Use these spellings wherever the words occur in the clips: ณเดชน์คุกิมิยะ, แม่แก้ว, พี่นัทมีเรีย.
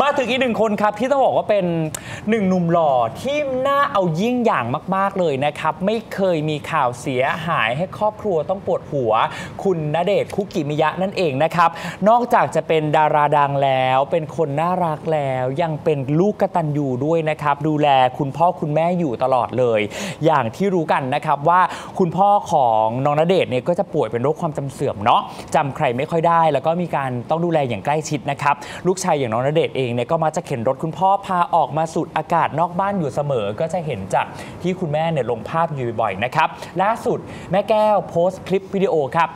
มาถึงอีกหนึ่งคนครับที่ต้องบอกว่าเป็นหนึ่งหนุ่มหล่อที่น่าเอายิ่งอย่างมากๆเลยนะครับไม่เคยมีข่าวเสียหายให้ครอบครัวต้องปวดหัวคุณณเดชน์คุกิมิยะนั่นเองนะครับนอกจากจะเป็นดาราดังแล้วเป็นคนน่ารักแล้วยังเป็นลูกกตัญญูด้วยนะครับดูแลคุณพ่อคุณแม่อยู่ตลอดเลยอย่างที่รู้กันนะครับว่าคุณพ่อของน้องณเดชน์เนี่ยก็จะป่วยเป็นโรคความจำเสื่อมเนาะจำใครไม่ค่อยได้แล้วก็มีการต้องดูแลอย่างใกล้ชิดนะครับลูกชายอย่างน้องณเดชน์เองเนี่ยก็มักจะเข็นรถคุณพ่อพาออกมาสูดอากาศนอกบ้านอยู่เสมอก็จะเห็นจากที่คุณแม่เนี่ยลงภาพอยู่บ่อยๆนะครับล่าสุดแม่แก้วโพสต์คลิปวิดีโอครับ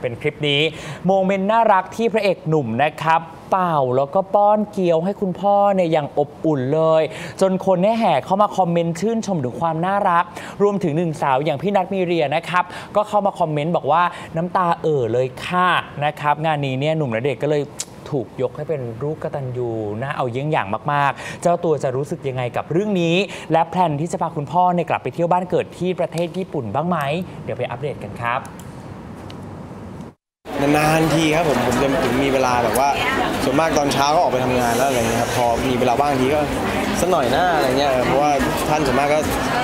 เป็นคลิปนี้โมเมนต์น่ารักที่พระเอกหนุ่มนะครับเป่าแล้วก็ป้อนเกี๊ยวให้คุณพ่อเนี่ยอย่างอบอุ่นเลยจนคนเนี่ยแห่เข้ามาคอมเมนต์ชื่นชมถึงความน่ารักรวมถึงหนึ่งสาวอย่างพี่นัทมีเรียนะครับก็เข้ามาคอมเมนต์บอกว่าน้ำตาเลยค่ะนะครับงานนี้เนี่ยหนุ่มณเดชน์ก็เลยถูกยกให้เป็นลูกกตัญญูน่าเอายิ่งอย่างมากๆเจ้าตัวจะรู้สึกยังไงกับเรื่องนี้และแพลนที่จะพาคุณพ่อเนี่ยกลับไปเที่ยวบ้านเกิดที่ประเทศญี่ปุ่นบ้างไหมเดี๋ยวไปอัปเดตกันครับนานทีครับผมจะถึงมีเวลาแบบว่าส่วนมากตอนเช้าก็ออกไปทำงานแล้วอะไรเงี้ยครับพอมีเวลาบ้างทีก็สักหน่อยหน้าอะไรเงี้ยเพราะว่าท่านส่วนมากก็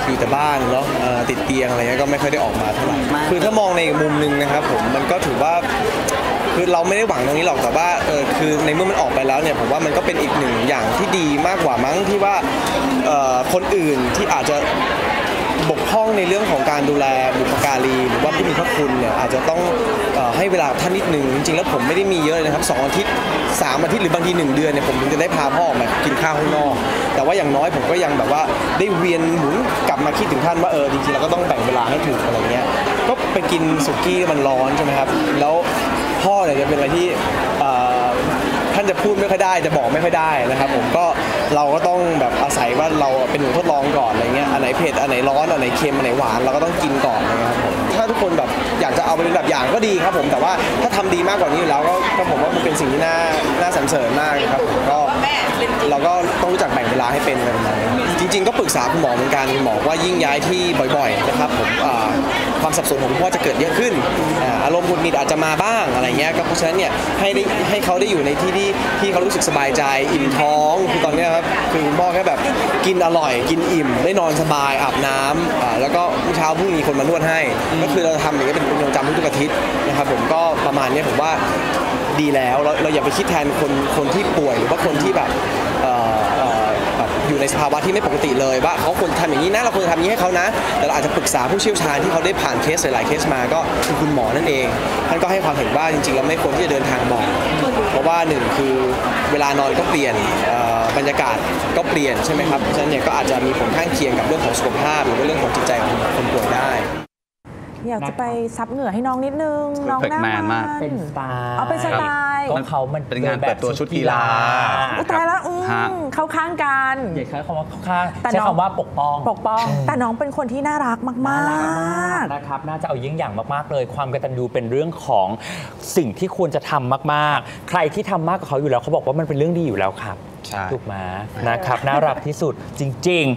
อยู่แต่บ้านเนาะติดเตียงอะไรเงี้ยก็ไม่ค่อยได้ออกมาเท่าไหร่คือถ้ามองในมุมนึงนะครับผมมันก็ถือว่าคือเราไม่ได้หวังตรงนี้หรอกแต่ว่าคือในเมื่อมันออกไปแล้วเนี่ยผมว่ามันก็เป็นอีกหนึ่งอย่างที่ดีมากกว่ามั้งที่ว่าคนอื่นที่อาจจะบกพร่องในเรื่องของการดูแลบุพการีหรือว่าผู้มีพระคุณเนี่ยอาจจะต้องให้เวลาท่านนิดหนึ่งจริงๆแล้วผมไม่ได้มีเยอะเลยนะครับ2อาทิตย์3อาทิตย์หรือบางที1เดือนเนี่ยผมถึงจะได้พาพ่อออกมากินข้าวข้างนอกแต่ว่าอย่างน้อยผมก็ยังแบบว่าได้เวียนหมุนกลับมาคิดถึงท่านว่าจริงๆเราก็ต้องแบ่งเวลาให้ถูกอะไรเงี้ยก็ไปกินสุกี้มันร้อนใช่ไหมครับแล้วพ่อเนี่ยจะเป็นอะไรที่ท่านจะพูดไม่ค่อยได้จะบอกไม่ค่อยได้นะครับผมก็เราก็ต้องแบบอาศัยว่าเราเป็นหนูทดลองก่อนอะไรเงี้ยอันไหนเผ็ดอันไหนร้อนอันไหนเค็มอันไหนหวานเราก็ต้องกินก่อนนะครับผมถ้าทุกคนแบบอยากจะเอาไปเป็นแบบอย่างก็ดีครับผมแต่ว่าถ้าทำดีมากกว่านี้อยู่แล้วก็ผมว่ามันเป็นสิ่งที่น่าสรรเสริญมากครับผมก็เราก็ต้องรู้จักแบ่งเวลาให้เป็นกันนะจริงๆก็ปรึกษาคุณหมอเหมือนกันคุณหมอว่ายิ่งย้ายที่บ่อยๆนะครับผมความสับสนของคุณพ่อจะเกิดเยอะขึ้นอารมณ์หงุดหงิดอาจจะมาบ้างอะไรเงี้ยก็เพราะฉะนั้นเนี่ยให้เขาได้อยู่ในที่ที่เขารู้สึกสบายใจอิ่มท้องคือตอนนี้ครับคือคุณพ่อแค่แบบกินอร่อยกินอิ่มได้นอนสบายอาบน้ำแล้วก็เช้าพรุ่งนี้คนมานวดให้ก็คือเราทำอย่างนี้เป็นประจำทุกอาทิตย์นะครับผมก็ประมาณนี้ผมว่าดีแล้วเราอย่าไปคิดแทนคนที่ป่วยหรือว่าคนที่แบบอยู่ในสภาวะที่ไม่ปกติเลยว่าเขาควรทำอย่างนี้นะเราควรทำอย่างนี้ให้เขานะแต่เราอาจจะปรึกษาผู้เชี่ยวชาญที่เขาได้ผ่านเคสหลายๆเคสมาก็คือคุณหมอนั่นเองท่านก็ให้ความเห็นว่าจริงๆเราไม่ควรที่จะเดินทางบ่อยเพราะว่าหนึ่งคือเวลานอนก็เปลี่ยนบรรยากาศก็เปลี่ยนใช่ไหมครับฉะนั้นเนี่ยก็อาจจะมีผลข้างเคียงกับเรื่องของสุขภาพหรือว่าเรื่องของจิตใจของคนป่วยได้อยากจะไปซับเหงื่อให้น้องนิดนึงน้องน่ารักเป็นสไตล์เอาเป็นสไตล์ของเขามันเป็นงานเปิดตัวชุดกีฬาตายแล้วเข้าข้างกันเด็กใช้คำว่าเข้าข้างใช้คำว่าปกป้องแต่น้องเป็นคนที่น่ารักมากๆนะครับน่าจะเอายิ่งอย่างมากๆเลยความกตัญญูเป็นเรื่องของสิ่งที่ควรจะทำมากๆใครที่ทำมากกว่าเขาอยู่แล้วเขาบอกว่ามันเป็นเรื่องดีอยู่แล้วครับถูกไหมนะครับน่ารักที่สุดจริงๆ